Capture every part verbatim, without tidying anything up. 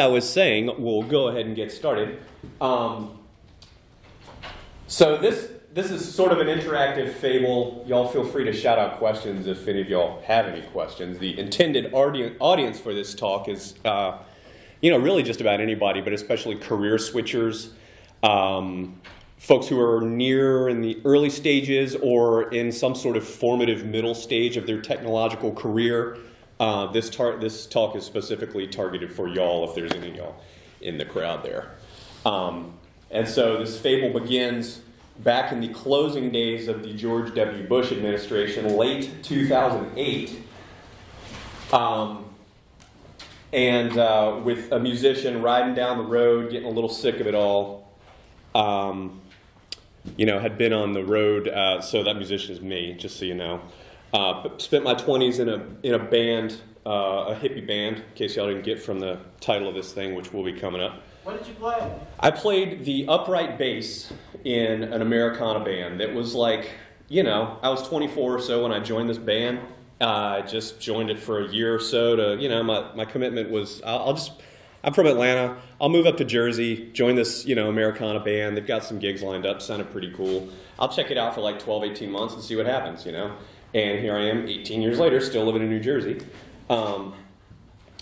I was saying, we'll go ahead and get started. Um, so this this is sort of an interactive fable. Y'all feel free to shout out questions if any of y'all have any questions. The intended audience for this talk is, uh, you know, really just about anybody, but especially career switchers, um, folks who are near in the early stages or in some sort of formative middle stage of their technological career. Uh, this, tar this talk is specifically targeted for y'all, if there's any y'all in the crowd there. Um, and so this fable begins back in the closing days of the George W. Bush administration, late two thousand eight, um, and uh, with a musician riding down the road, getting a little sick of it all. Um, you know, had been on the road, uh, so that musician is me, just so you know. Uh, but spent my twenties in a, in a band, uh, a hippie band, in case y'all didn't get from the title of this thing, which will be coming up. What did you play? I played the upright bass in an Americana band that was like, you know, I was twenty-four or so when I joined this band. Uh, I just joined it for a year or so to, you know, my, my commitment was, I'll, I'll just, I'm from Atlanta. I'll move up to Jersey, join this, you know, Americana band. They've got some gigs lined up, sounded pretty cool. I'll check it out for like twelve, eighteen months and see what happens, you know. And here I am, eighteen years later, still living in New Jersey. Um,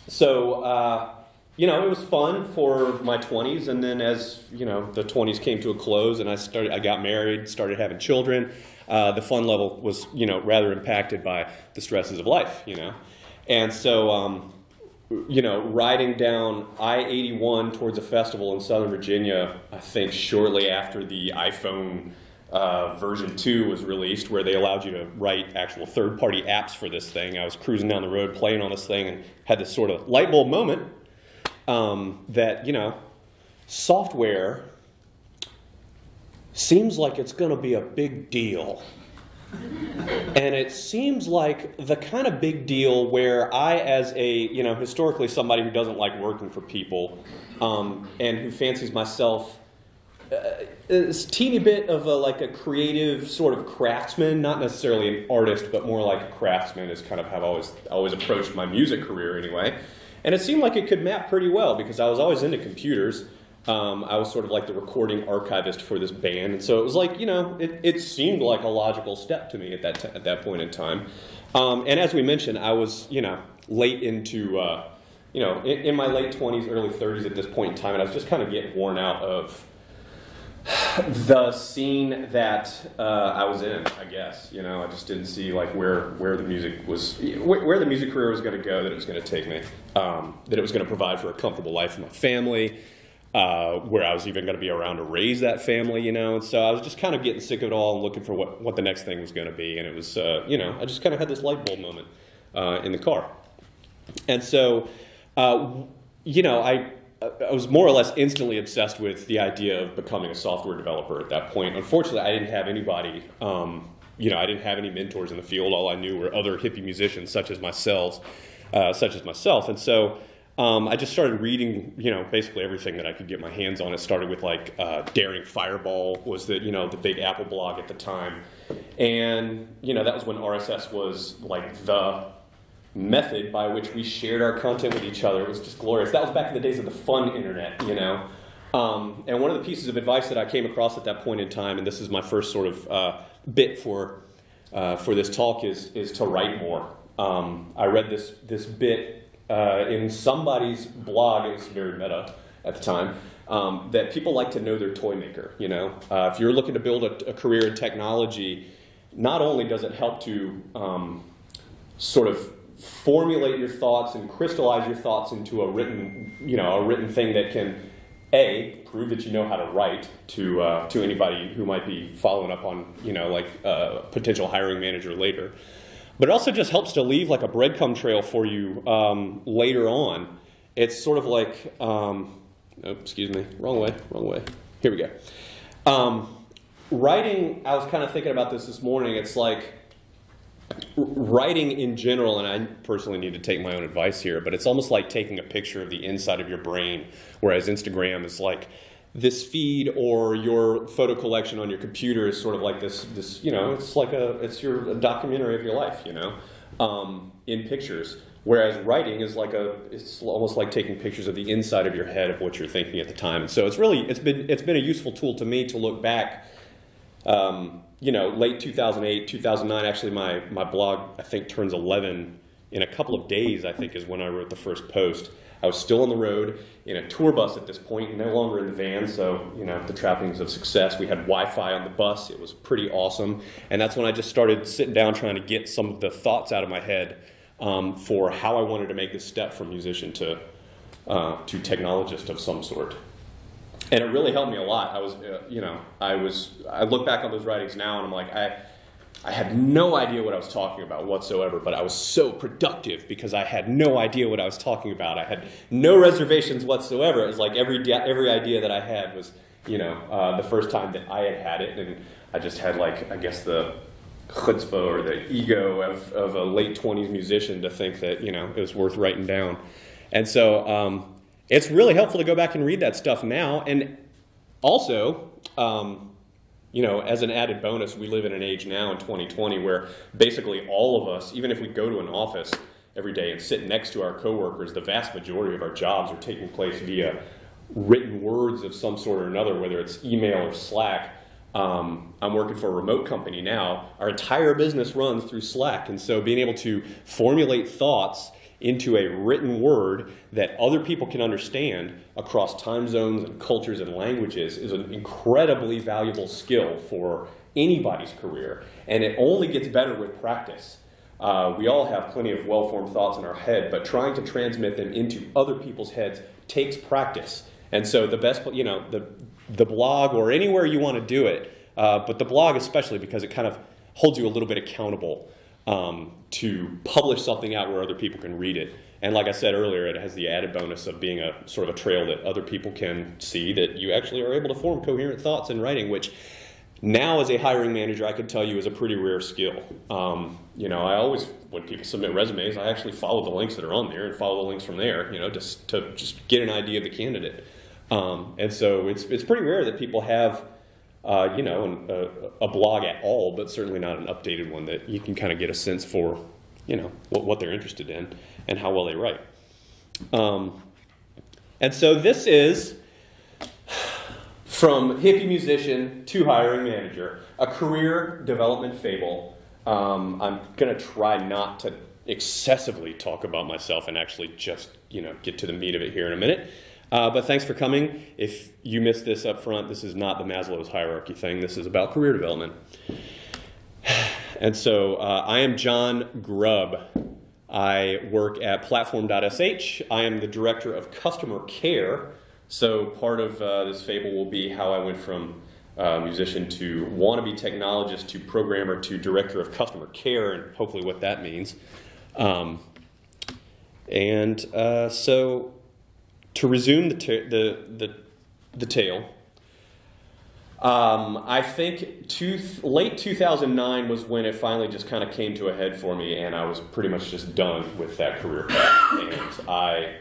so, uh, you know, it was fun for my twenties. And then as, you know, the twenties came to a close and I started, I got married, started having children, uh, the fun level was, you know, rather impacted by the stresses of life, you know. And so, um, you know, riding down I eighty-one towards a festival in Southern Virginia, I think shortly after the iPhone Uh, version two was released, where they allowed you to write actual third-party apps for this thing. I was cruising down the road playing on this thing and had this sort of light bulb moment um, that, you know, software seems like it's going to be a big deal. And it seems like the kind of big deal where I, as a, you know, historically somebody who doesn't like working for people um, and who fancies myself Uh, it's a teeny bit of a, like a creative sort of craftsman, not necessarily an artist, but more like a craftsman is kind of how I've always, always approached my music career anyway. And it seemed like it could map pretty well because I was always into computers. Um, I was sort of like the recording archivist for this band. And so it was like, you know, it, it seemed like a logical step to me at that, t at that point in time. Um, and as we mentioned, I was, you know, late into, uh, you know, in, in my late twenties, early thirties at this point in time, and I was just kind of getting worn out of the scene that uh, I was in, I guess. You know, I just didn't see like where where the music was, where, where the music career was going to go, that it was going to take me, um, that it was going to provide for a comfortable life for my family, uh, where I was even going to be around to raise that family. You know, and so I was just kind of getting sick of it all and looking for what what the next thing was going to be. And it was, uh, you know, I just kind of had this light bulb moment uh, in the car, and so, uh, you know, I. I was more or less instantly obsessed with the idea of becoming a software developer at that point. Unfortunately, I didn't have anybody, um, you know, I didn't have any mentors in the field. All I knew were other hippie musicians such as myself, uh, such as myself. And so um, I just started reading, you know, basically everything that I could get my hands on. It started with like uh, Daring Fireball was the, you know, the big Apple blog at the time. And, you know, that was when R S S was like the method by which we shared our content with each other. It was just glorious. That was back in the days of the fun internet, you know. Um, and one of the pieces of advice that I came across at that point in time, and this is my first sort of uh, bit for uh, for this talk, is is to write more. Um, I read this this bit uh, in somebody's blog. It was very meta at the time. Um, that people like to know their toy maker. You know, uh, if you're looking to build a, a career in technology, not only does it help to um, sort of formulate your thoughts and crystallize your thoughts into a written, you know, a written thing that can, A, prove that you know how to write to uh, to anybody who might be following up on, you know, like a potential hiring manager later. But it also just helps to leave like a breadcrumb trail for you um, later on. It's sort of like, um, oh, excuse me, wrong way, wrong way. Here we go. Um, writing, I was kind of thinking about this this morning. It's like, writing in general, and I personally need to take my own advice here, but it's almost like taking a picture of the inside of your brain, whereas Instagram is like this feed, or your photo collection on your computer is sort of like this, this you know, it's like a, it's your a documentary of your life, you know, um, in pictures. Whereas writing is like a, it's almost like taking pictures of the inside of your head of what you're thinking at the time. And so it's really, it's been, it's been a useful tool to me to look back, um, you know, late two thousand eight, two thousand nine. Actually, my, my blog, I think, turns eleven in a couple of days, I think, is when I wrote the first post. I was still on the road in a tour bus at this point, no longer in the van. So, you know, the trappings of success. We had Wi-Fi on the bus. It was pretty awesome. And that's when I just started sitting down trying to get some of the thoughts out of my head. Um, for how I wanted to make this step from musician to, uh, to technologist of some sort. And it really helped me a lot. I was, uh, you know, I was, I look back on those writings now and I'm like, I, I had no idea what I was talking about whatsoever, but I was so productive because I had no idea what I was talking about. I had no reservations whatsoever. It was like every, every idea that I had was, you know, uh, the first time that I had had it, and I just had, like, I guess the chutzpah or the ego of, of a late twenties musician to think that, you know, it was worth writing down. And so um, it's really helpful to go back and read that stuff now. And also, um, you know, as an added bonus, we live in an age now in twenty twenty where basically all of us, even if we go to an office every day and sit next to our coworkers, the vast majority of our jobs are taking place via written words of some sort or another, whether it's email or Slack. Um, I'm working for a remote company now. Our entire business runs through Slack. And so being able to formulate thoughts into a written word that other people can understand across time zones and cultures and languages is an incredibly valuable skill for anybody's career. And it only gets better with practice. Uh, we all have plenty of well-formed thoughts in our head, but trying to transmit them into other people's heads takes practice. And so the best, you know, the the blog or anywhere you want to do it, uh, but the blog especially, because it kind of holds you a little bit accountable um, to publish something out where other people can read it. And like I said earlier, it has the added bonus of being a sort of a trail that other people can see that you actually are able to form coherent thoughts in writing, which now as a hiring manager, I could tell you is a pretty rare skill. Um, you know, I always, when people submit resumes, I actually follow the links that are on there and follow the links from there, you know, just to just get an idea of the candidate. Um, and so it's, it's pretty rare that people have, uh, you know, an, a, a blog at all, but certainly not an updated one that you can kind of get a sense for, you know, what, what they're interested in and how well they write. Um, and so this is From Hippie Musician to Hiring Manager, a career development fable. Um, I'm going to try not to excessively talk about myself and actually just, you know, get to the meat of it here in a minute. Uh, but thanks for coming. If you missed this up front, this is not the Maslow's hierarchy thing. This is about career development. And so uh, I am John Grubb. I work at Platform dot S H. I am the director of customer care. So part of uh, this fable will be how I went from uh, musician to wannabe technologist to programmer to director of customer care, and hopefully what that means. Um, and uh, so... To resume the, the, the, the tale, um, I think two, late two thousand nine was when it finally just kind of came to a head for me, and I was pretty much just done with that career path. And I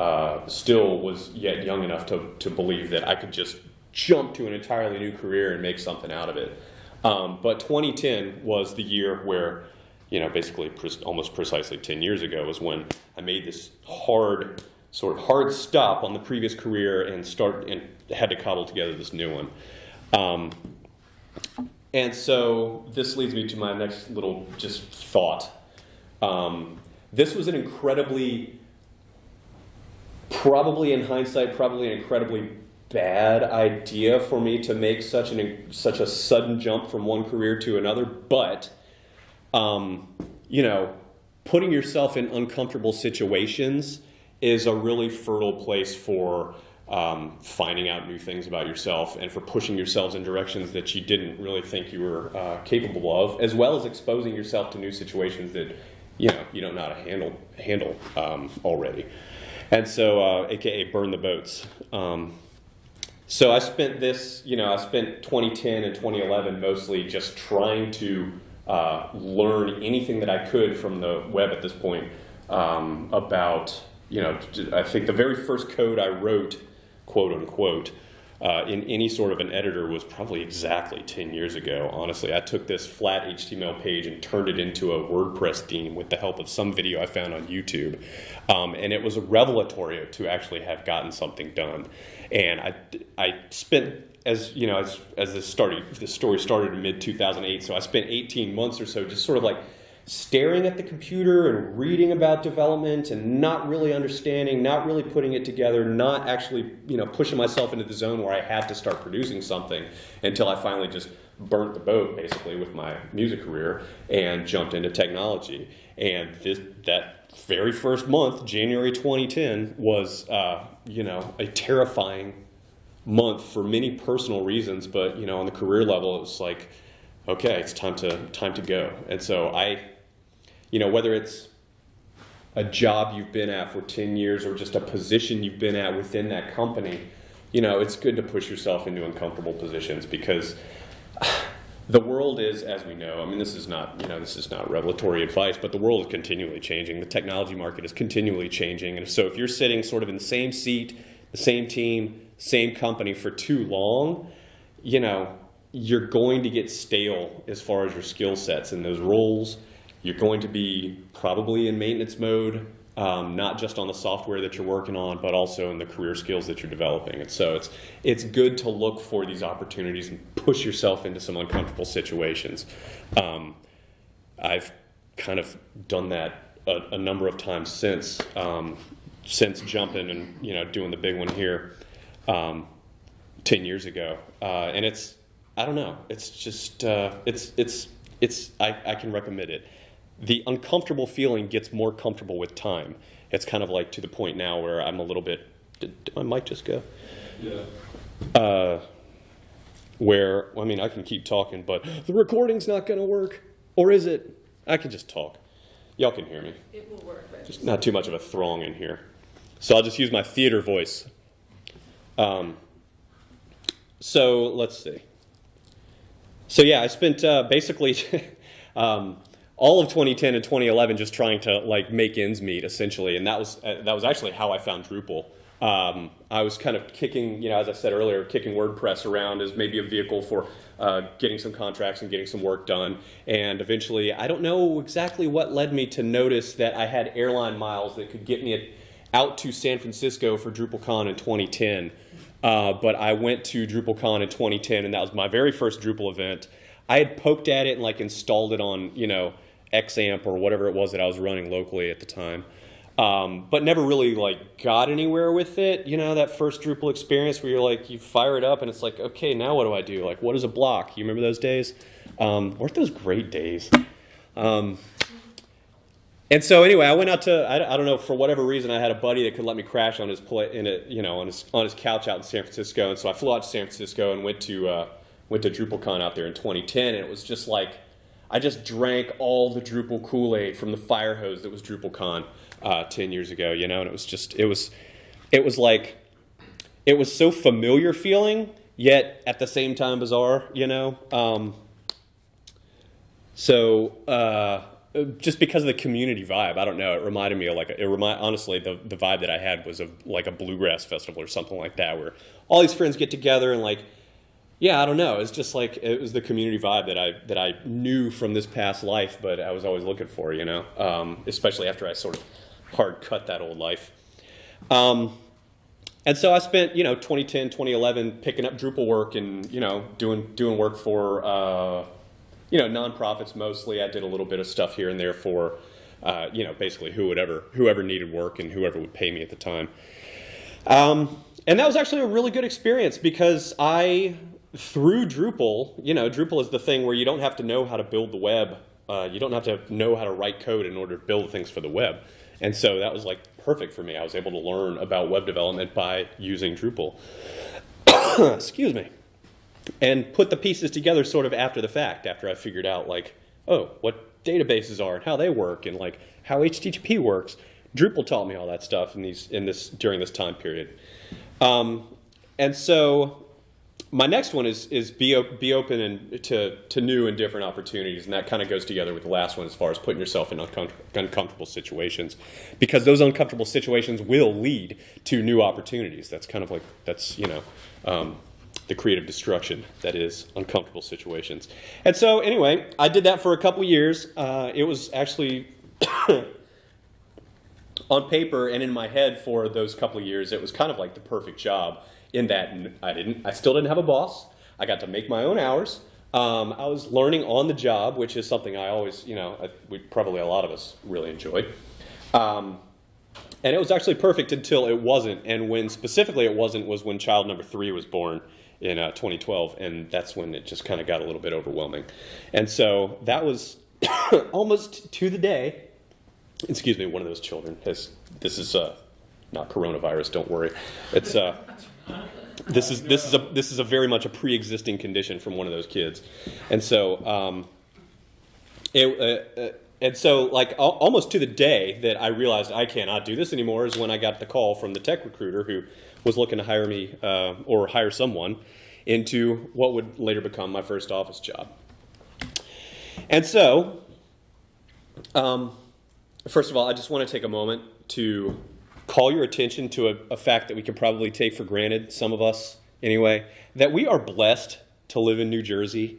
uh, still was yet young enough to, to believe that I could just jump to an entirely new career and make something out of it. Um, but twenty ten was the year where, you know, basically almost precisely ten years ago was when I made this hard sort of hard stop on the previous career and start and had to cobble together this new one. Um, and so this leads me to my next little just thought. Um, this was an incredibly, probably in hindsight, probably an incredibly bad idea for me to make such an such a sudden jump from one career to another, but um, you know, putting yourself in uncomfortable situations is a really fertile place for um, finding out new things about yourself and for pushing yourselves in directions that you didn't really think you were uh, capable of, as well as exposing yourself to new situations that, you know, you don't know how to handle, handle um, already. And so, uh, A K A burn the boats. Um, so I spent this, you know, I spent twenty ten and twenty eleven mostly just trying to uh, learn anything that I could from the web at this point um, about, you know, I think the very first code I wrote, quote unquote, uh, in any sort of an editor was probably exactly ten years ago. Honestly, I took this flat H T M L page and turned it into a WordPress theme with the help of some video I found on YouTube. Um, and it was revelatory to actually have gotten something done. And I, I spent, as you know, as, as this started, this story started in mid two thousand eight, so I spent eighteen months or so just sort of like staring at the computer and reading about development and not really understanding, not really putting it together, not actually, you know, pushing myself into the zone where I had to start producing something until I finally just burnt the boat, basically, with my music career and jumped into technology. And this, that very first month, January twenty ten, was, uh, you know, a terrifying month for many personal reasons, but, you know, on the career level, it was like, okay, it's time to, time to go. And so I, you know, whether it's a job you've been at for ten years or just a position you've been at within that company, you know, it's good to push yourself into uncomfortable positions, because the world is, as we know, I mean, this is not, you know, this is not revelatory advice, but the world is continually changing. The technology market is continually changing. And so if you're sitting sort of in the same seat, the same team, same company for too long, you know, you're going to get stale as far as your skill sets in those roles. You're going to be probably in maintenance mode, um, not just on the software that you're working on, but also in the career skills that you're developing. And so it's, it's good to look for these opportunities and push yourself into some uncomfortable situations. Um, I've kind of done that a, a number of times since, um, since jumping and, you know, doing the big one here um, ten years ago. Uh, and it's, I don't know. It's just, uh, it's, it's, it's, I, I can recommend it. The uncomfortable feeling gets more comfortable with time. It's kind of like to the point now where I'm a little bit, did, did my mic just go? Yeah. Uh, where, I mean, I can keep talking, but the recording's not going to work. Or is it? I can just talk. Y'all can hear me. It will work. Right? Just not too much of a throng in here. So I'll just use my theater voice. Um, so let's see. So yeah, I spent uh, basically um, all of twenty ten and twenty eleven just trying to like make ends meet, essentially, and that was uh, that was actually how I found Drupal. Um, I was kind of kicking, you know, as I said earlier, kicking WordPress around as maybe a vehicle for uh, getting some contracts and getting some work done. And eventually, I don't know exactly what led me to notice that I had airline miles that could get me out to San Francisco for DrupalCon in twenty ten. Uh, but I went to DrupalCon in twenty ten, and that was my very first Drupal event. I had poked at it and like installed it on, you know, XAMPP or whatever it was that I was running locally at the time, um, but never really like got anywhere with it. You know, that first Drupal experience where you're like, you fire it up and it's like, okay, now what do I do? Like, what is a block? You remember those days? Um, weren't those great days? Um, And so anyway, I went out to, I, I don't know, for whatever reason, I had a buddy that could let me crash on his, play, in a, you know, on his, on his couch out in San Francisco. And so I flew out to San Francisco and went to, uh, went to DrupalCon out there in twenty ten. And it was just like, I just drank all the Drupal Kool-Aid from the fire hose that was DrupalCon uh, ten years ago, you know? And it was just, it was, it was like, it was so familiar feeling, yet at the same time bizarre, you know? Um, so, uh... just because of the community vibe, I don't know. It reminded me of like a, it remind honestly the the vibe that I had was of like a bluegrass festival or something like that, where all these friends get together and like, yeah, I don't know. It's just like it was the community vibe that I that I knew from this past life, but I was always looking for, you know. Um, especially after I sort of hard cut that old life. Um, and so I spent, you know, twenty ten, twenty eleven picking up Drupal work and, you know, doing doing work for. Uh, You know, nonprofits mostly. I did a little bit of stuff here and there for, uh, you know, basically who would ever, whoever needed work and whoever would pay me at the time. Um, and that was actually a really good experience because I, through Drupal, you know, Drupal is the thing where you don't have to know how to build the web. Uh, you don't have to know how to write code in order to build things for the web. And so that was like perfect for me. I was able to learn about web development by using Drupal. Excuse me. And put the pieces together sort of after the fact, after I figured out like, oh, what databases are and how they work and like how H T T P works. Drupal taught me all that stuff in these in this during this time period. Um, and so my next one is is be op be open and to to new and different opportunities, and that kind of goes together with the last one as far as putting yourself in uncom uncomfortable situations, because those uncomfortable situations will lead to new opportunities. That's kind of like that's you know. Um, the creative destruction that is uncomfortable situations. And so anyway, I did that for a couple years. Uh, it was actually on paper and in my head for those couple of years, it was kind of like the perfect job in that I didn't, I still didn't have a boss. I got to make my own hours. Um, I was learning on the job, which is something I always, you know, I, we probably a lot of us really enjoyed. Um, and it was actually perfect until it wasn't. And when specifically it wasn't was when child number three was born in uh, twenty twelve. And that's when it just kind of got a little bit overwhelming. And so that was almost to the day. Excuse me, one of those children has, this is uh, not coronavirus, don't worry. It's, uh, this is, this is a, this is a very much a pre-existing condition from one of those kids. And so, um, it, uh, uh, and so like al almost to the day that I realized I cannot do this anymore is when I got the call from the tech recruiter who was looking to hire me uh, or hire someone into what would later become my first office job. And so, um, first of all, I just want to take a moment to call your attention to a, a fact that we can probably take for granted, some of us anyway, that we are blessed to live in New Jersey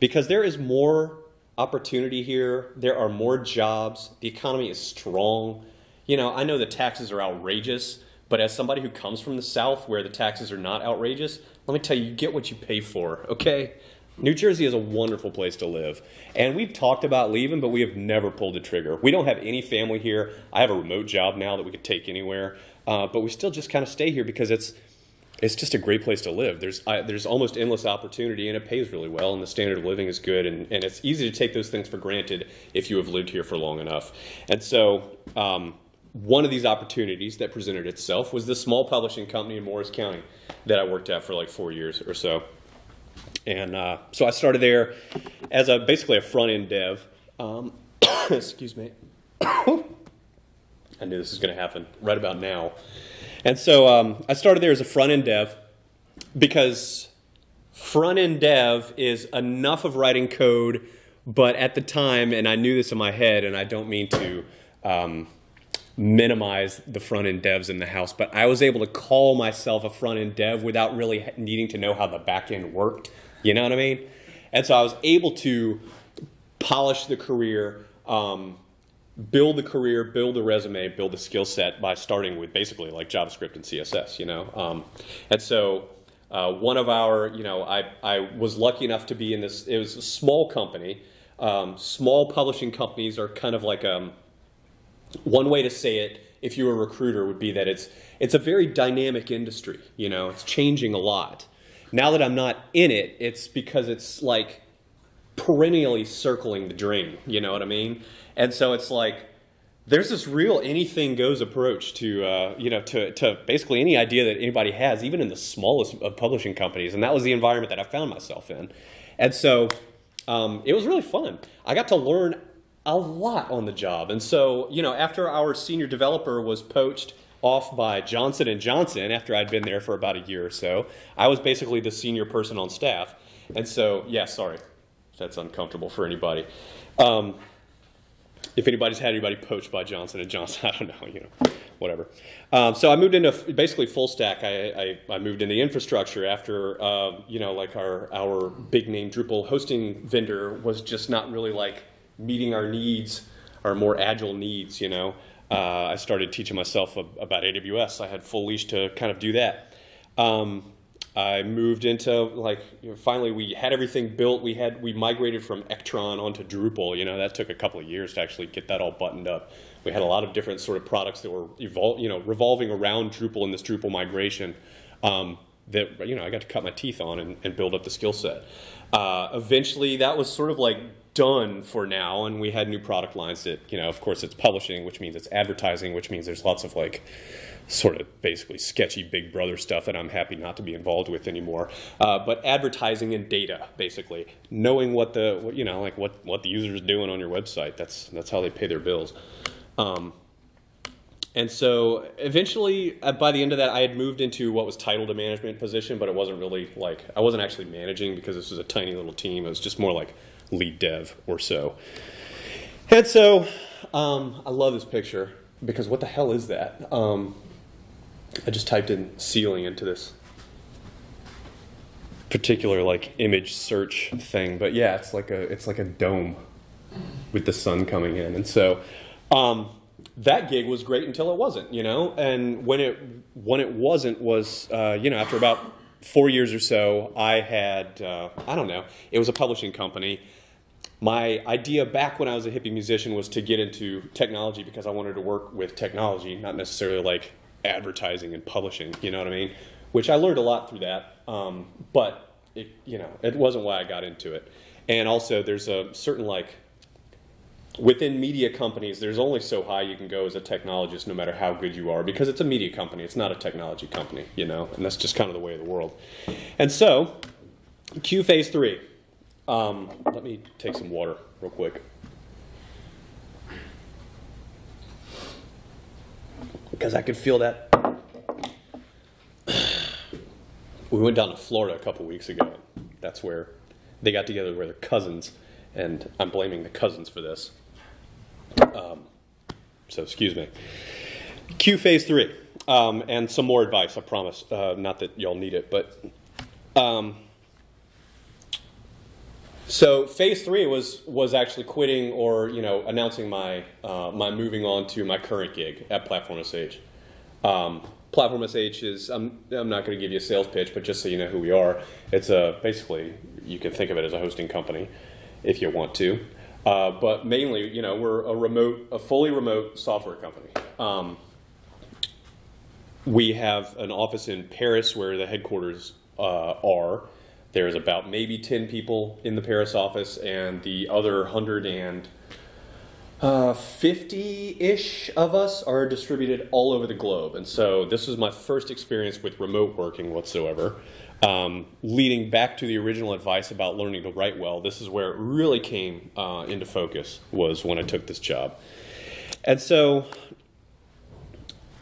because there is more opportunity here. There are more jobs. The economy is strong. You know, I know the taxes are outrageous, but as somebody who comes from the South where the taxes are not outrageous, let me tell you, you get what you pay for, okay? New Jersey is a wonderful place to live. And we've talked about leaving, but we have never pulled the trigger. We don't have any family here. I have a remote job now that we could take anywhere. Uh, but we still just kind of stay here because it's it's just a great place to live. There's I, there's almost endless opportunity, and it pays really well, and the standard of living is good. And, and it's easy to take those things for granted if you have lived here for long enough. And so um, one of these opportunities that presented itself was this small publishing company in Morris County that I worked at for like four years or so. And uh, so I started there as a basically a front-end dev. Um, excuse me. I knew this was going to happen right about now. And so um, I started there as a front-end dev because front-end dev is enough of writing code, but at the time, and I knew this in my head, and I don't mean to um, minimize the front-end devs in the house, but I was able to call myself a front-end dev without really needing to know how the back-end worked. You know what I mean? And so I was able to polish the career, um, build the career, build the resume, build the skill set by starting with basically like JavaScript and C S S, you know? Um, and so uh, one of our, you know, I, I was lucky enough to be in this, it was a small company. Um, small publishing companies are kind of like, um, one way to say it, if you were a recruiter, would be that it's, it's a very dynamic industry, you know, it's changing a lot. Now that I'm not in it, it's because it's like perennially circling the drain, you know what I mean? And so it's like, there's this real anything goes approach to, uh, you know, to, to basically any idea that anybody has, even in the smallest of publishing companies. And that was the environment that I found myself in. And so um, it was really fun. I got to learn a lot on the job. And so, you know, after our senior developer was poached off by Johnson and Johnson, after I'd been there for about a year or so, I was basically the senior person on staff. And so, yeah, sorry, that's uncomfortable for anybody. Um, if anybody's had anybody poached by Johnson and Johnson, I don't know, you know, whatever. Um, so I moved into basically full stack. I, I, I moved into infrastructure after, uh, you know, like our, our big name Drupal hosting vendor was just not really like meeting our needs, our more agile needs, you know. Uh, I started teaching myself about A W S. I had full leash to kind of do that. Um, I moved into, like, you know, finally we had everything built. We had, we migrated from Ektron onto Drupal. You know, that took a couple of years to actually get that all buttoned up. We had a lot of different sort of products that were, evol you know, revolving around Drupal and this Drupal migration um, that, you know, I got to cut my teeth on and, and build up the skill set. Uh, eventually that was sort of like done for now, and we had new product lines that, you know, of course it's publishing, which means it's advertising, which means there's lots of like sort of basically sketchy big brother stuff that I'm happy not to be involved with anymore. Uh, but advertising and data, basically knowing what the, what, you know, like what, what the user is doing on your website. That's, that's how they pay their bills. Um, And so eventually, by the end of that, I had moved into what was titled a management position, but it wasn't really like, I wasn't actually managing because this was a tiny little team. It was just more like lead dev or so. And so um, I love this picture because what the hell is that? Um, I just typed in ceiling into this particular like image search thing, but yeah, it's like a it's like a dome with the sun coming in, and so um, that gig was great until it wasn't, you know. And when it when it wasn't was uh, you know, after about four years or so, I had uh, I don't know. It was a publishing company. My idea back when I was a hippie musician was to get into technology because I wanted to work with technology, not necessarily like advertising and publishing, you know what I mean? Which I learned a lot through that, um, but it, you know, it wasn't why I got into it. And also there's a certain like, within media companies, there's only so high you can go as a technologist no matter how good you are, because it's a media company, it's not a technology company, you know, and that's just kind of the way of the world. And so, Q phase three. Um, let me take some water real quick. Because I could feel that. We went down to Florida a couple weeks ago. That's where they got together with their cousins, and I'm blaming the cousins for this. Um, so excuse me. Q phase three, um, and some more advice, I promise. Uh, not that y'all need it, but... Um, So phase three was was actually quitting, or you know, announcing my uh, my moving on to my current gig at Platform dot S H. Um, Platform dot S H is I'm I'm not going to give you a sales pitch, but just so you know who we are, it's a basically you can think of it as a hosting company, if you want to. Uh, but mainly, you know, we're a remote, a fully remote software company. Um, we have an office in Paris where the headquarters uh, are. There's about maybe ten people in the Paris office, and the other one hundred fifty-ish of us are distributed all over the globe. And so this was my first experience with remote working whatsoever. Um, leading back to the original advice about learning to write well, this is where it really came uh, into focus, was when I took this job. And so,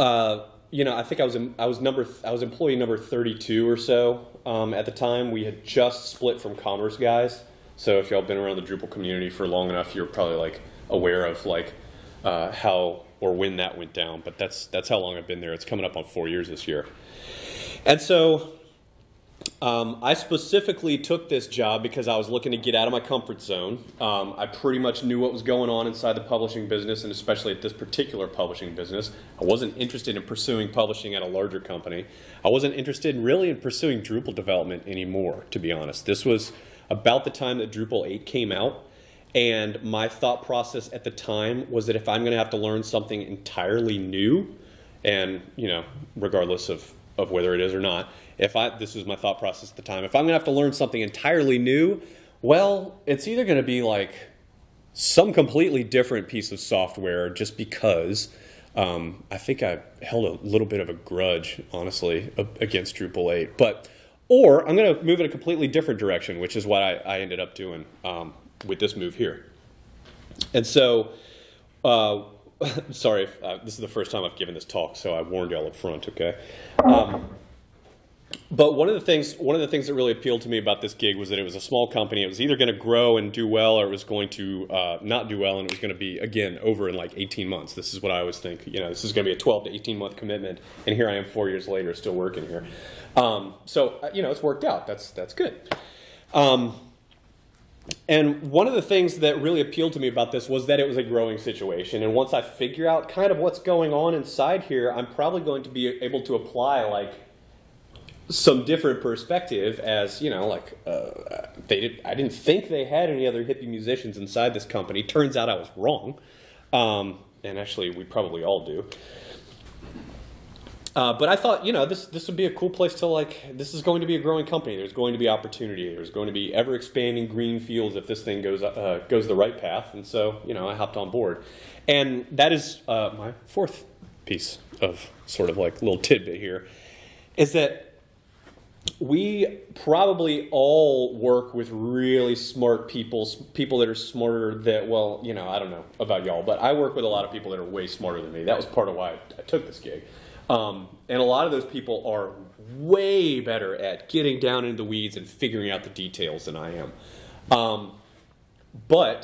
uh, you know, I think I was in, I was number I was employee number thirty-two or so. Um, at the time, we had just split from Commerce Guys. So if y'all been around the Drupal community for long enough, you're probably like aware of like uh, how or when that went down. But that's that's how long I've been there. It's coming up on four years this year. And so um, I specifically took this job because I was looking to get out of my comfort zone. Um, I pretty much knew what was going on inside the publishing business, and especially at this particular publishing business. I wasn't interested in pursuing publishing at a larger company. I wasn't interested really in pursuing Drupal development anymore, to be honest. This was about the time that Drupal eight came out, and my thought process at the time was that if I'm going to have to learn something entirely new, and you know, regardless of, of whether it is or not, If I, this was my thought process at the time, if I'm going to have to learn something entirely new, well, it's either going to be like some completely different piece of software, just because um, I think I held a little bit of a grudge, honestly, against Drupal eight. But, or I'm going to move in a completely different direction, which is what I, I ended up doing um, with this move here. And so, uh, sorry, if, uh, this is the first time I've given this talk, so I warned y'all up front, okay? Um, But one of the things, one of the things that really appealed to me about this gig was that it was a small company. It was either going to grow and do well, or it was going to uh, not do well, and it was going to be, again, over in like eighteen months. This is what I always think. You know, this is going to be a twelve to eighteen month commitment, and here I am four years later, still working here. Um, so you know, it's worked out. That's that's good. Um, and one of the things that really appealed to me about this was that it was a growing situation. And once I figure out kind of what's going on inside here, I'm probably going to be able to apply like some different perspective, as you know, like uh, they did. I didn't think they had any other hippie musicians inside this company. Turns out I was wrong, um, and actually we probably all do. Uh, but I thought, you know, this this would be a cool place to like. This is going to be a growing company. There's going to be opportunity. There's going to be ever expanding green fields if this thing goes uh, goes the right path. And so, you know, I hopped on board, and that is uh, my fourth piece of sort of like little tidbit here, is that we probably all work with really smart people, people that are smarter that, well, you know, I don't know about y'all, but I work with a lot of people that are way smarter than me. That was part of why I took this gig. Um, and a lot of those people are way better at getting down into the weeds and figuring out the details than I am. Um, but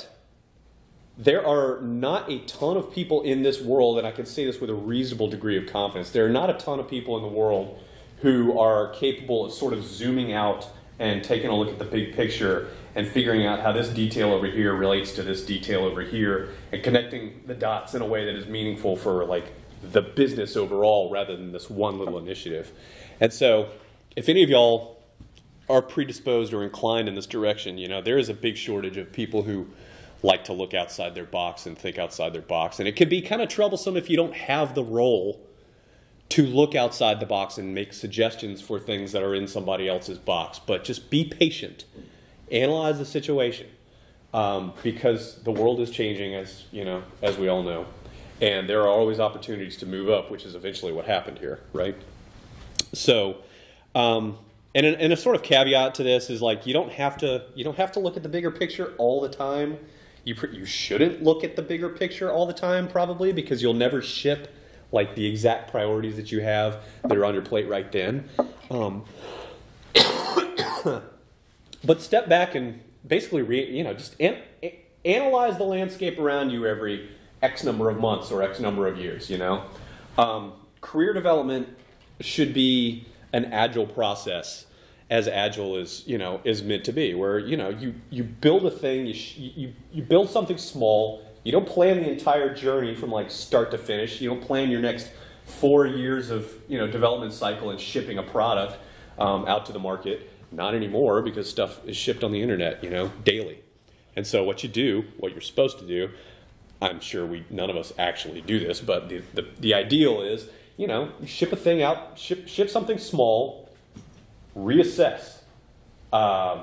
there are not a ton of people in this world, and I can say this with a reasonable degree of confidence, there are not a ton of people in the world who are capable of sort of zooming out and taking a look at the big picture and figuring out how this detail over here relates to this detail over here and connecting the dots in a way that is meaningful for like the business overall rather than this one little initiative. And so if any of y'all are predisposed or inclined in this direction, you know, there is a big shortage of people who like to look outside their box and think outside their box. And it can be kind of troublesome if you don't have the role to look outside the box and make suggestions for things that are in somebody else's box. But just be patient. Analyze the situation, um, because the world is changing, as you know, as we all know, and there are always opportunities to move up, which is eventually what happened here, right? So, um, and and a sort of caveat to this is like you don't have to you don't have to look at the bigger picture all the time. You you shouldn't look at the bigger picture all the time, probably, because you'll never ship like the exact priorities that you have that are on your plate right then. Um, But step back and basically, re, you know, just an, a, analyze the landscape around you every X number of months or X number of years, you know. Um, career development should be an agile process, as agile as, you know, is meant to be, where, you know, you, you build a thing, you, sh you, you build something small, you don't plan the entire journey from, like, start to finish, you don't plan your next four years of, you know, development cycle and shipping a product um, out to the market. Not anymore, because stuff is shipped on the internet, you know, daily. And so what you do, what you're supposed to do, I'm sure we none of us actually do this, but the, the, the ideal is, you know, you ship a thing out, ship, ship something small, reassess. Um,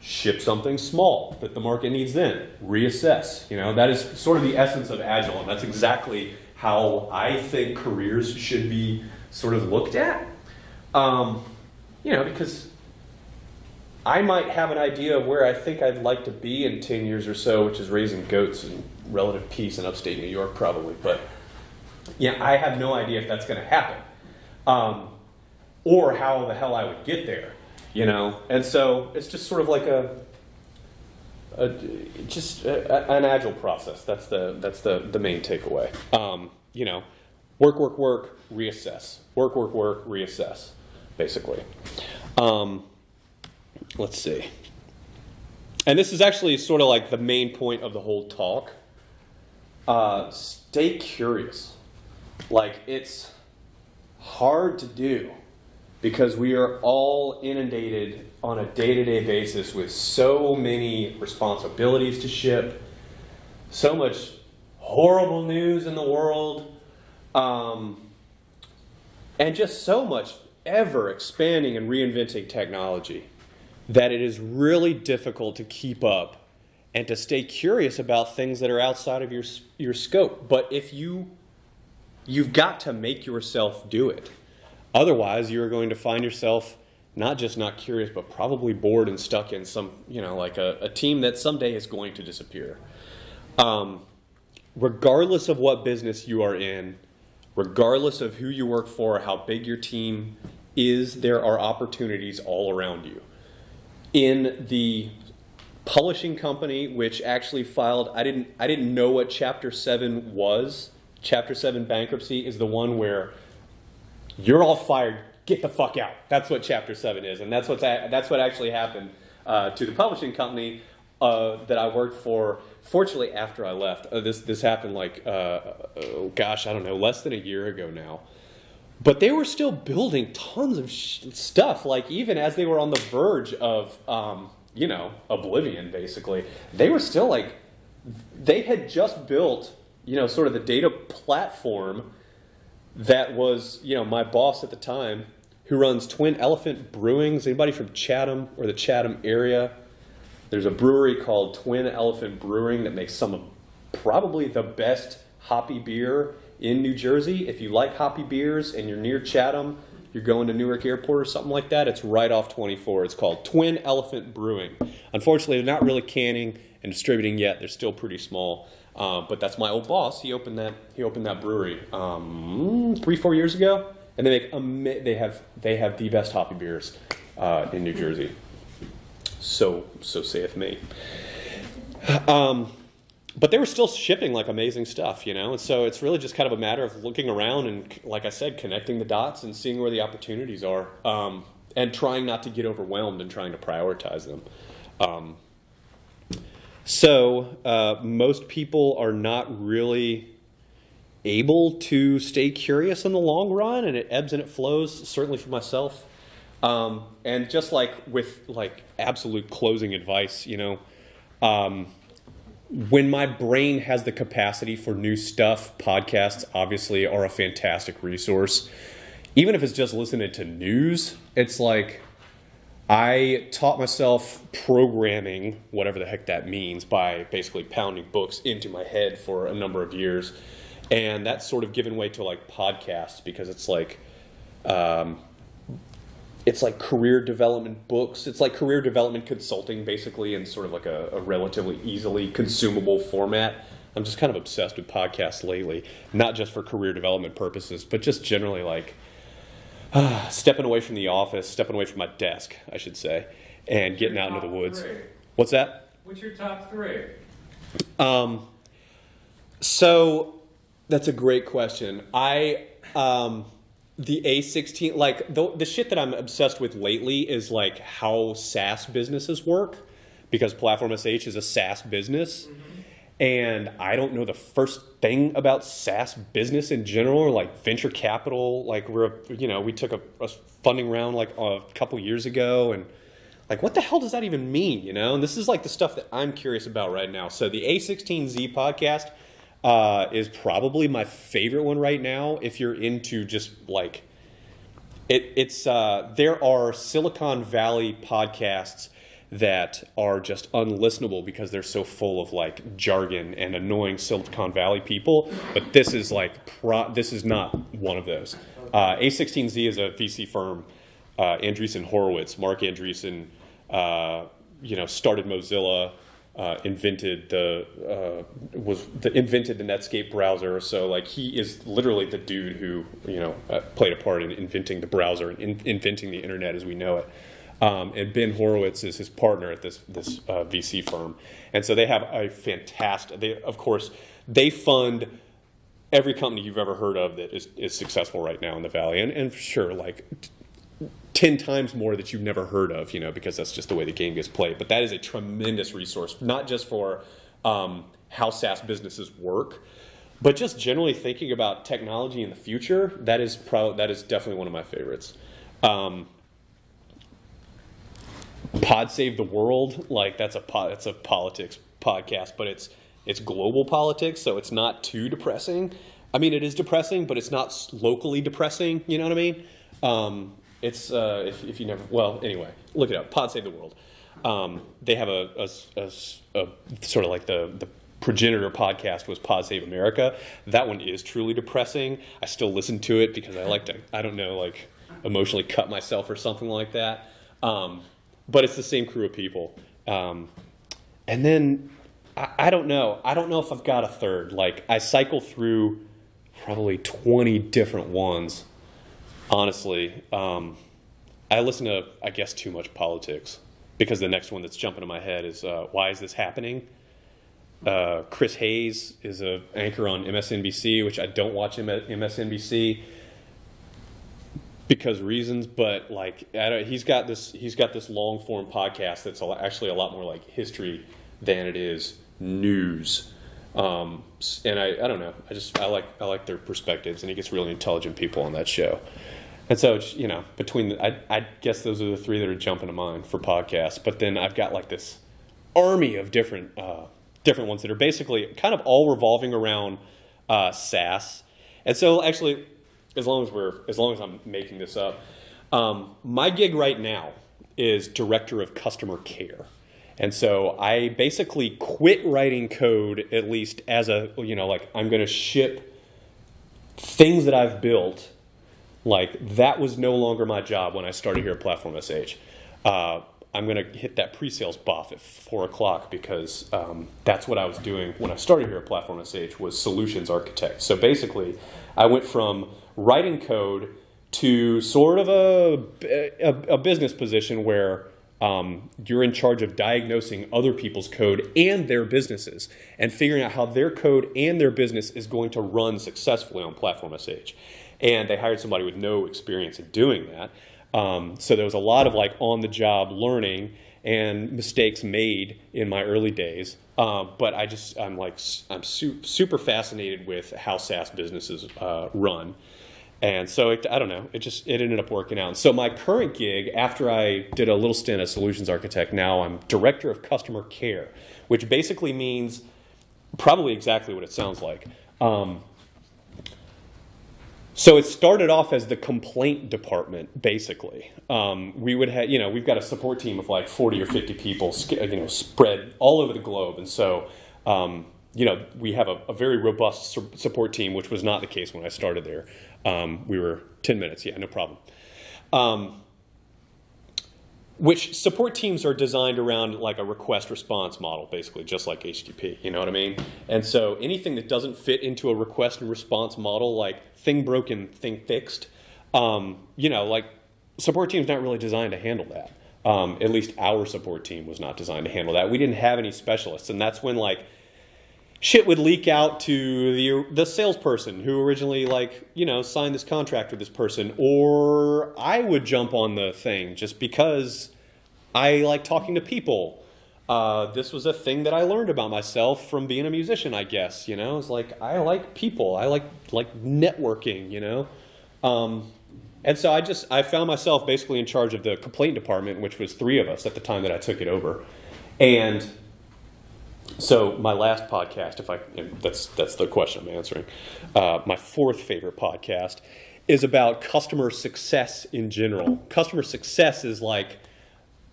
ship something small that the market needs then, reassess. You know, that is sort of the essence of Agile, and that's exactly how I think careers should be sort of looked at. Um, you know, because I might have an idea of where I think I'd like to be in ten years or so, which is raising goats and relative peace in upstate New York, probably. But yeah, I have no idea if that's going to happen, um, or how the hell I would get there, you know. And so it's just sort of like a, a just a, an agile process. That's the that's the the main takeaway. Um, you know, work, work, work, reassess. Work, work, work, reassess, basically. Um, Let's see. And this is actually sort of like the main point of the whole talk. Uh, stay curious. Like, it's hard to do because we are all inundated on a day-to-day basis with so many responsibilities to ship, so much horrible news in the world, um, and just so much ever expanding and reinventing technology, that it is really difficult to keep up and to stay curious about things that are outside of your, your scope. But if you, you've got to make yourself do it. Otherwise, you're going to find yourself not just not curious, but probably bored and stuck in some, you know, like a, a team that someday is going to disappear. Um, regardless of what business you are in, regardless of who you work for, how big your team is, there are opportunities all around you. In the publishing company, which actually filed, I didn't, I didn't know what Chapter seven was. Chapter seven bankruptcy is the one where you're all fired, get the fuck out. That's what Chapter seven is, and that's, what's, that's what actually happened uh, to the publishing company uh, that I worked for, fortunately, after I left. Uh, this, this happened like, uh, oh, gosh, I don't know, less than a year ago now. But they were still building tons of sh stuff, like even as they were on the verge of, um, you know, oblivion, basically. They were still like, they had just built, you know, sort of the data platform that was, you know, my boss at the time, who runs Twin Elephant Brewing. Is anybody from Chatham or the Chatham area? There's a brewery called Twin Elephant Brewing that makes some of probably the best hoppy beer in New Jersey. If you like hoppy beers and you're near Chatham, you're going to Newark Airport or something like that, it's right off twenty-four. It's called Twin Elephant Brewing. Unfortunately, they're not really canning and distributing yet. They're still pretty small. Uh, but that's my old boss. He opened that. He opened that brewery um, three, four years ago, and they make um, they have they have the best hoppy beers uh, in New Jersey. So so saith me. Um, But they were still shipping like amazing stuff, you know? And so it's really just kind of a matter of looking around and, like I said, connecting the dots and seeing where the opportunities are. Um, and trying not to get overwhelmed and trying to prioritize them. Um, so uh, most people are not really able to stay curious in the long run, and it ebbs and it flows, certainly for myself. Um, and just like with like absolute closing advice, you know, um, when my brain has the capacity for new stuff, podcasts obviously are a fantastic resource. Even if it's just listening to news, it's like I taught myself programming, whatever the heck that means, by basically pounding books into my head for a number of years. And that's sort of given way to like podcasts, because it's like, um, it's like career development books. It's like career development consulting, basically, in sort of like a, a relatively easily consumable format. I'm just kind of obsessed with podcasts lately, not just for career development purposes, but just generally like uh, stepping away from the office, stepping away from my desk, I should say, and getting out into the woods. Three. What's that? What's your top three? Um, so that's a great question. I... Um, The A sixteen, like the, the shit that I'm obsessed with lately is like how SaaS businesses work, because Platform dot S H is a SaaS business. Mm-hmm. And I don't know the first thing about SaaS business in general, or like venture capital. Like we're, you know, we took a, a funding round like a couple years ago, and like, what the hell does that even mean? You know, and this is like the stuff that I'm curious about right now. So the A sixteen Z podcast Uh, is probably my favorite one right now. If you're into just like it, it's uh, there are Silicon Valley podcasts that are just unlistenable because they're so full of like jargon and annoying Silicon Valley people. But this is like pro this is not one of those. Uh, A sixteen Z is a V C firm. Uh, Andreessen Horowitz, Mark Andreessen, uh, you know, started Mozilla. Uh, invented the uh, was the invented the Netscape browser, so like he is literally the dude who, you know, uh, played a part in inventing the browser and in inventing the internet as we know it. Um, and Ben Horowitz is his partner at this this uh, V C firm, and so they have a fantastic. They of course they fund every company you've ever heard of that is is successful right now in the Valley, and and sure like. ten times more that you've never heard of, you know, because that's just the way the game gets played. But that is a tremendous resource, not just for um, how SaaS businesses work, but just generally thinking about technology in the future. That is probably that is definitely one of my favorites. Um, Pod Save the World, like that's a po that's a politics podcast, but it's it's global politics, so it's not too depressing. I mean, it is depressing, but it's not locally depressing. You know what I mean? Um, It's, uh, if, if you never, well, anyway, look it up, Pod Save the World. Um, they have a, a, a, a sort of like the, the progenitor podcast was Pod Save America. That one is truly depressing. I still listen to it because I like to, I don't know, like emotionally cut myself or something like that. Um, but it's the same crew of people. Um, and then, I, I don't know. I don't know if I've got a third. Like, I cycle through probably twenty different ones. Honestly, um, I listen to, I guess, too much politics, because the next one that's jumping in my head is, uh, why is this happening? Uh, Chris Hayes is an anchor on M S N B C, which I don't watch M S N B C because reasons, but like I don't, he's got this he's got this long form podcast that's actually a lot more like history than it is news. Um, and I, I don't know, I just, I like, I like their perspectives, and he gets really intelligent people on that show. And so, you know, between, the, I, I guess those are the three that are jumping to mind for podcasts, but then I've got like this army of different, uh, different ones that are basically kind of all revolving around, uh, SaaS. And so actually, as long as we're, as long as I'm making this up, um, my gig right now is director of customer care. And so I basically quit writing code, at least as a, you know, like I'm going to ship things that I've built. Like that was no longer my job when I started here at Platform dot S H. Uh, I'm going to hit that pre-sales buff at four o'clock, because um, that's what I was doing when I started here at Platform dot S H, was solutions architect. So basically I went from writing code to sort of a, a, a business position where Um, you're in charge of diagnosing other people's code and their businesses, and figuring out how their code and their business is going to run successfully on Platform dot S H. And they hired somebody with no experience in doing that. Um, so there was a lot of like on-the-job learning and mistakes made in my early days. Uh, but I just, I'm like, I'm su super fascinated with how SaaS businesses uh, run. And so it, I don't know, it just, it ended up working out. And so my current gig, after I did a little stint as solutions architect, now I'm director of customer care, which basically means probably exactly what it sounds like. Um, So it started off as the complaint department, basically. Um, we would have, you know, we've got a support team of like forty or fifty people, you know, spread all over the globe. And so, um, you know, we have a, a very robust su support team, which was not the case when I started there. Um, we were ten minutes, yeah, no problem. Um, which support teams are designed around like a request response model, basically, just like H T T P, you know what I mean? And so anything that doesn't fit into a request and response model, like thing broken, thing fixed, um, you know, like support team's not really designed to handle that. Um, at least our support team was not designed to handle that. We didn't have any specialists, and that's when like shit would leak out to the, the salesperson who originally like, you know, signed this contract with this person, or I would jump on the thing just because I like talking to people. Uh, this was a thing that I learned about myself from being a musician, I guess, you know, it's like, I like people, I like, like networking, you know? Um, and so I just, I found myself basically in charge of the complaint department, which was three of us at the time that I took it over. And so my last podcast, if I, that's, that's the question I'm answering, uh, my fourth favorite podcast is about customer success in general. Customer success is like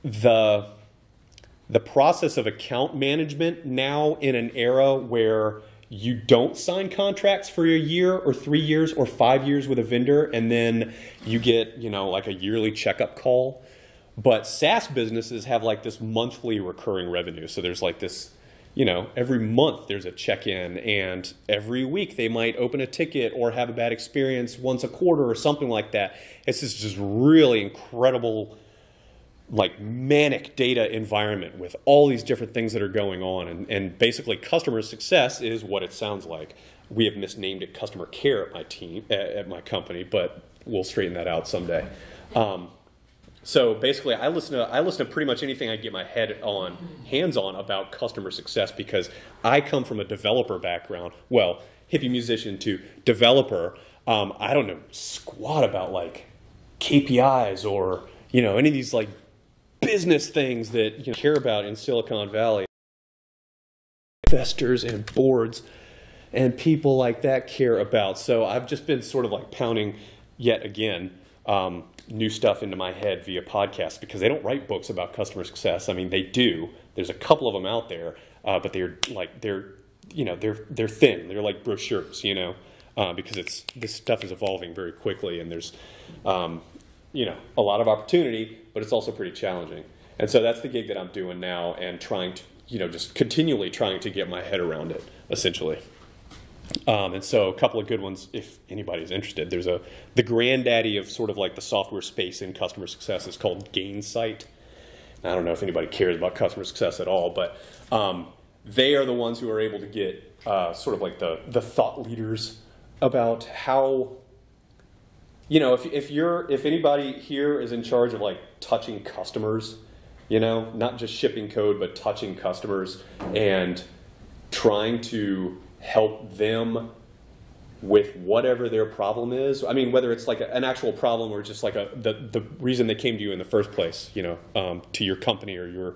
the, the process of account management now in an era where you don't sign contracts for a year or three years or five years with a vendor, and then you get, you know, like a yearly checkup call. But SaaS businesses have like this monthly recurring revenue. So there's like this, you know, every month there's a check-in, and every week they might open a ticket or have a bad experience once a quarter or something like that. It's just just really incredible, like manic data environment with all these different things that are going on. And, and basically customer success is what it sounds like. We have misnamed it customer care at my team, at, at my company, but we'll straighten that out someday. Um, So basically, I listen to I listen to pretty much anything I get my head on, hands on about customer success, because I come from a developer background. Well, hippie musician to developer. Um, I don't know squat about like K P Is or, you know, any of these like business things that you know, care about in Silicon Valley. Investors and boards and people like that care about. So I've just been sort of like pounding yet again. Um, new stuff into my head via podcasts, because they don't write books about customer success. I mean, they do. There's a couple of them out there, uh, but they're like they're, you know, they're they're thin. They're like brochures, you know, uh, because it's this stuff is evolving very quickly, and there's, um, you know, a lot of opportunity, but it's also pretty challenging. And so that's the gig that I'm doing now, and trying to, you know, just continually trying to get my head around it, essentially. Um, and so a couple of good ones, if anybody's interested. There's a, the granddaddy of sort of like the software space in customer success is called Gainsight. I don't know if anybody cares about customer success at all, but um, they are the ones who are able to get uh, sort of like the, the thought leaders about how, you know, if, if you're, if anybody here is in charge of like touching customers, you know, not just shipping code, but touching customers and trying to help them with whatever their problem is. I mean, whether it's like a, an actual problem or just like a, the, the reason they came to you in the first place, you know, um, to your company or your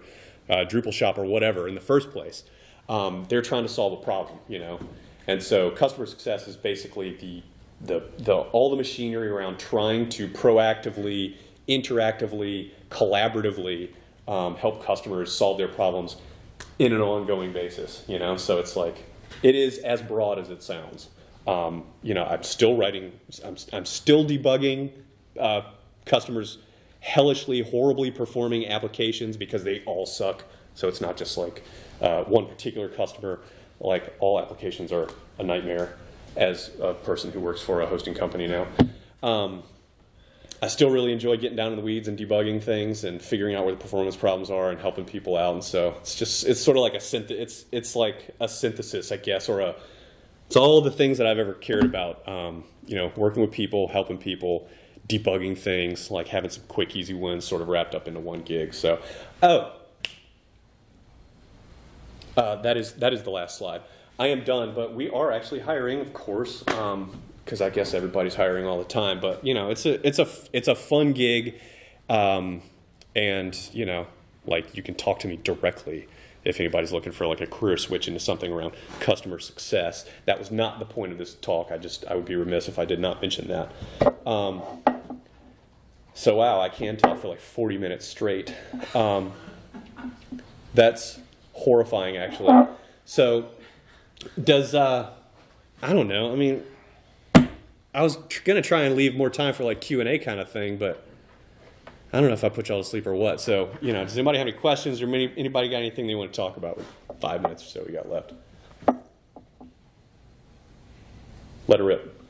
uh, Drupal shop or whatever in the first place, um, they're trying to solve a problem, you know. And so customer success is basically the, the, the, all the machinery around trying to proactively, interactively, collaboratively um, help customers solve their problems in an ongoing basis, you know. So it's like, it is as broad as it sounds. Um, you know, I'm still writing, I'm, I'm still debugging uh, customers' hellishly, horribly performing applications, because they all suck. So it's not just like uh, one particular customer. Like, all applications are a nightmare as a person who works for a hosting company now. Um, I still really enjoy getting down in the weeds and debugging things and figuring out where the performance problems are and helping people out. And so it's just, it's sort of like a synth, it's, it's like a synthesis, I guess, or a, it's all the things that I've ever cared about, um, you know, working with people, helping people, debugging things, like having some quick, easy wins sort of wrapped up into one gig. So, oh, uh, that is that is the last slide. I am done, but we are actually hiring, of course, because um, I guess everybody's hiring all the time. But you know, it's a it's a it's a fun gig, um, and you know, like you can talk to me directly. If anybody's looking for like a career switch into something around customer success, that was not the point of this talk. I just I would be remiss if I did not mention that. Um, so wow, I can talk for like forty minutes straight. Um, that's horrifying, actually. So does uh, I don't know. I mean, I was gonna try and leave more time for like Q and A kind of thing, but. I don't know if I put y'all to sleep or what. So, you know, does anybody have any questions or many, anybody got anything they want to talk about? Five minutes or so we got left. Let her rip.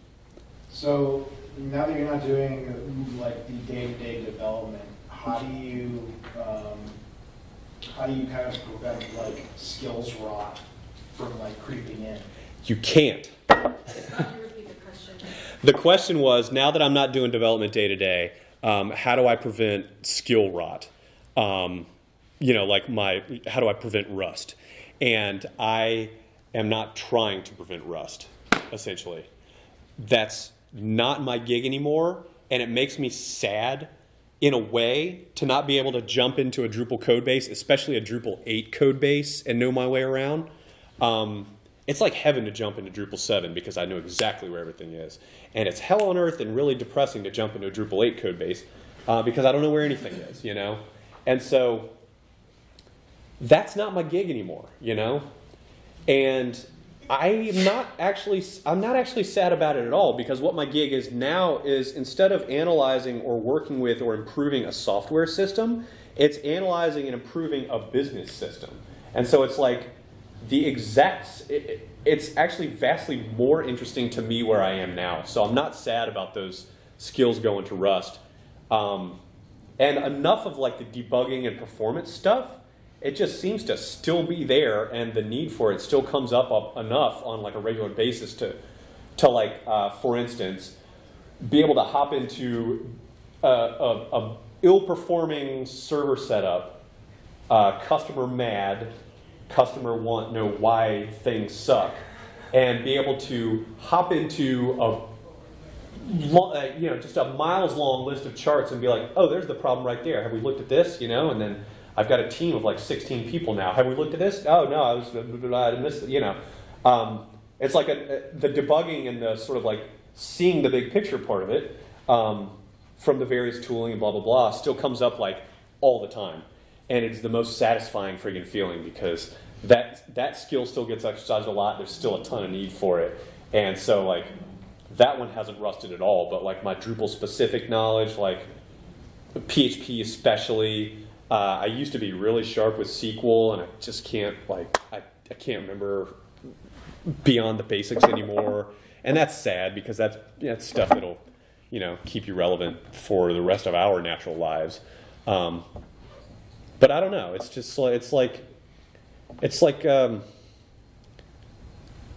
So now that you're not doing like the day-to-day development, how do you um, how do you kind of prevent like skills rot from like creeping in? You can't. Can you repeat the question? The question was, now that I'm not doing development day-to-day, Um, how do I prevent skill rot? Um, you know, like my, how do I prevent rust? And I am not trying to prevent rust, essentially. That's not my gig anymore, and it makes me sad in a way to not be able to jump into a Drupal code base, especially a Drupal eight code base, and know my way around. Um, It's like heaven to jump into Drupal seven because I know exactly where everything is. And it's hell on earth and really depressing to jump into a Drupal eight code base uh, because I don't know where anything is, you know? And so that's not my gig anymore, you know? And I'm not actually, I'm not actually sad about it at all, because what my gig is now is, instead of analyzing or working with or improving a software system, it's analyzing and improving a business system. And so it's like, The exact, it, it's actually vastly more interesting to me where I am now. So I'm not sad about those skills going to rust. Um, and enough of like the debugging and performance stuff, it just seems to still be there, and the need for it still comes up, up enough on like a regular basis to, to like, uh, for instance, be able to hop into a, a, a ill-performing server setup, uh, customer mad, customer want know why things suck, and be able to hop into a you know just a miles long list of charts and be like, oh, there's the problem right there. Have we looked at this? You know, and then I've got a team of like sixteen people now. Have we looked at this? Oh no, I was I missed. You know, um, it's like a, the debugging and the sort of like seeing the big picture part of it um, from the various tooling and blah blah blah still comes up like all the time. And it's the most satisfying friggin' feeling, because that that skill still gets exercised a lot. There's still a ton of need for it, and so like that one hasn't rusted at all. But like my Drupal specific knowledge, like P H P especially, uh, I used to be really sharp with S Q L, and I just can't like I I can't remember beyond the basics anymore, and that's sad because that's that's stuff that'll you know keep you relevant for the rest of our natural lives. Um, But I don't know. It's just like it's like it's like um,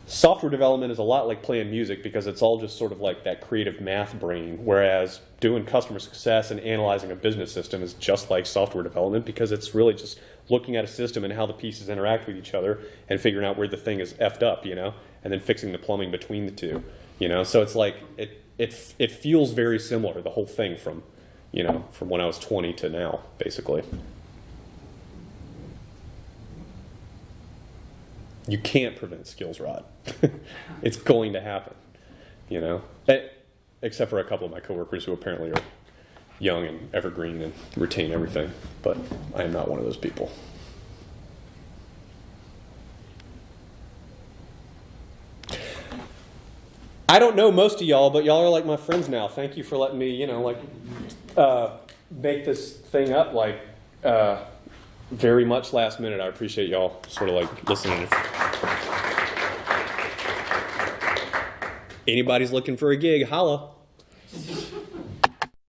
software development is a lot like playing music, because it's all just sort of like that creative math brain. Whereas doing customer success and analyzing a business system is just like software development, because it's really just looking at a system and how the pieces interact with each other and figuring out where the thing is effed up, you know, and then fixing the plumbing between the two, you know. So it's like it it it feels very similar, the whole thing, from you know from when I was twenty to now, basically. You can't prevent skills rot. It's going to happen, you know? Except for a couple of my coworkers who apparently are young and evergreen and retain everything. But I am not one of those people. I don't know most of y'all, but y'all are like my friends now. Thank you for letting me, you know, like, uh, make this thing up, like, uh, very much last minute. I appreciate y'all sort of like listening. Anybody's looking for a gig, holla.